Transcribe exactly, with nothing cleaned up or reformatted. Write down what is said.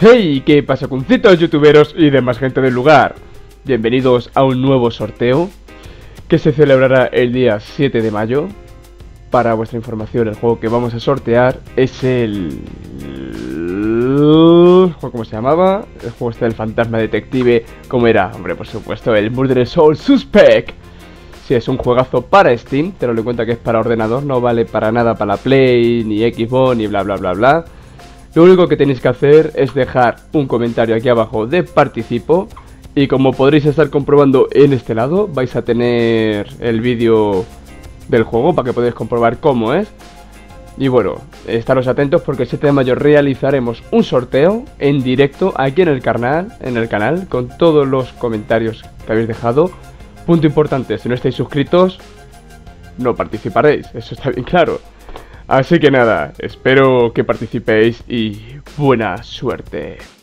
¡Hey! ¿Qué pasa, cuncitos, youtuberos y demás gente del lugar? Bienvenidos a un nuevo sorteo que se celebrará el día siete de mayo. Para vuestra información, el juego que vamos a sortear es el... ¿Cómo se llamaba? El juego está del fantasma detective. ¿Cómo era? Hombre, por supuesto, el Murdered Soul Suspect. Sí, es un juegazo para Steam, te lo doy cuenta que es para ordenador, no vale para nada para la Play, ni Xbox, ni bla bla bla bla. Lo único que tenéis que hacer es dejar un comentario aquí abajo de participo. Y como podréis estar comprobando en este lado, vais a tener el vídeo del juego para que podáis comprobar cómo es. Y bueno, estaros atentos porque el siete de mayo realizaremos un sorteo en directo aquí en el canal, en el canal con todos los comentarios que habéis dejado. Punto importante, si no estáis suscritos, no participaréis, eso está bien claro. Así que nada, espero que participéis y buena suerte.